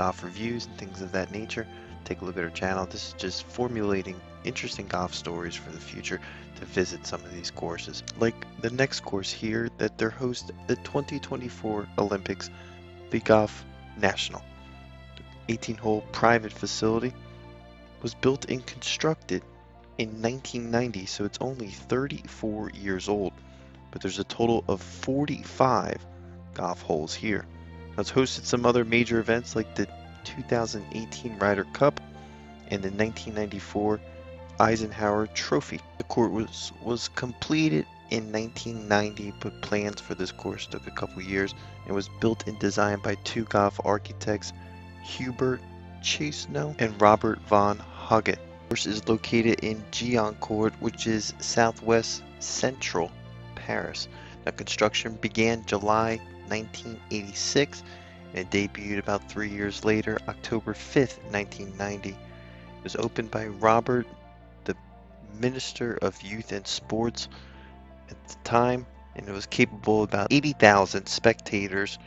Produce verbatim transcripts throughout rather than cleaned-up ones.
golf reviews and things of that nature, take a look at our channel. This is just formulating interesting golf stories for the future to visit some of these courses. Like the next course here that they're host the twenty twenty-four Olympics, the Golf National. eighteen hole private facility was built and constructed in nineteen ninety, so it's only thirty-four years old, but there's a total of forty-five golf holes here. Now it's hosted some other major events like the two thousand eighteen Ryder Cup and the nineteen ninety-four Eisenhower Trophy. The course was, was completed in nineteen ninety, but plans for this course took a couple years and was built and designed by two golf architects, Hubert Chasenau and Robert von Hoggett. The course is located in Guyancourt, which is southwest central Paris. Now construction began July nineteen eighty-six and it debuted about three years later, October fifth, nineteen ninety. It was opened by Robert, the Minister of Youth and Sports at the time, and it was capable of about eighty thousand spectators.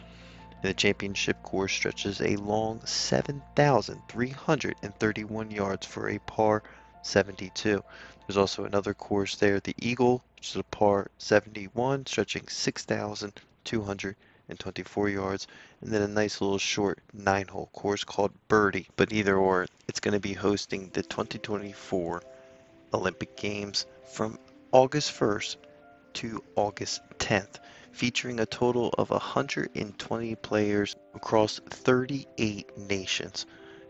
And the championship course stretches a long seven thousand three hundred thirty-one yards for a par seventy-two. There's also another course there, the Eagle, which is a par seventy-one, stretching six thousand two hundred twenty-four yards, and then a nice little short nine hole course called Birdie. But either or, it's going to be hosting the twenty twenty-four Olympic Games from August first to August tenth, featuring a total of one hundred twenty players across thirty-eight nations.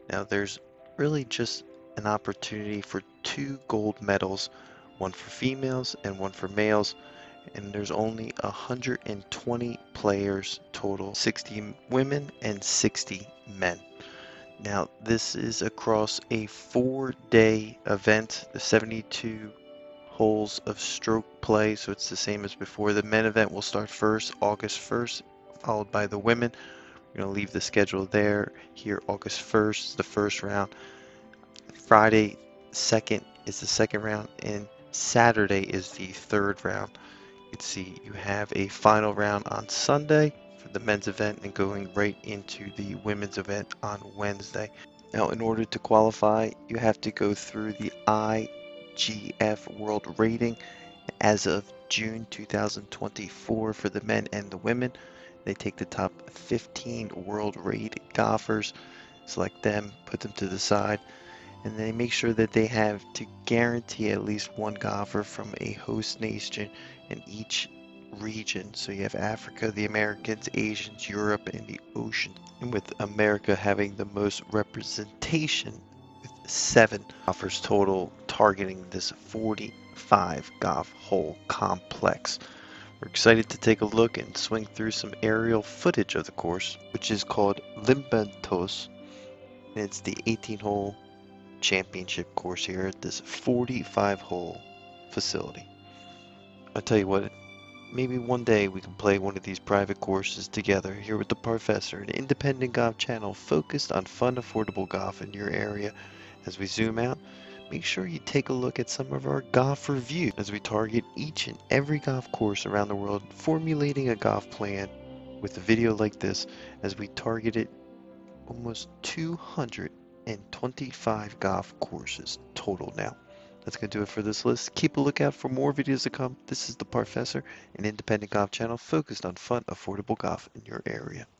Now there's really just an opportunity for two gold medals, one for females and one for males, and there's only one hundred twenty players total, sixty women and sixty men. Now this is across a four-day event, the seventy-two holes of stroke play, so it's the same as before. The men event will start first, August first, followed by the women. We're going to leave the schedule there. Here, August first, the first round. Friday, second is the second round, and Saturday is the third round. You can see you have a final round on Sunday for the men's event and going right into the women's event on Wednesday. Now, in order to qualify, you have to go through the I G F world rating as of June two thousand twenty-four for the men and the women. They take the top fifteen world rated golfers, select them, put them to the side, and they make sure that they have to guarantee at least one golfer from a host nation in each region. So you have Africa, the Americans, Asians, Europe, and the Ocean, and with America having the most representation with seven golfers total, targeting this forty-five golf hole complex. We're excited to take a look and swing through some aerial footage of the course, which is called Limpantos, and it's the eighteen hole championship course here at this forty-five hole facility. I'll tell you what, maybe one day we can play one of these private courses together here with the Parfessor, an independent golf channel focused on fun, affordable golf in your area. As we zoom out, make sure you take a look at some of our golf reviews as we target each and every golf course around the world, formulating a golf plan with a video like this, as we targeted almost two hundred twenty-five golf courses total now. That's going to do it for this list. Keep a lookout for more videos to come. This is the Parfessor, an independent golf channel focused on fun, affordable golf in your area.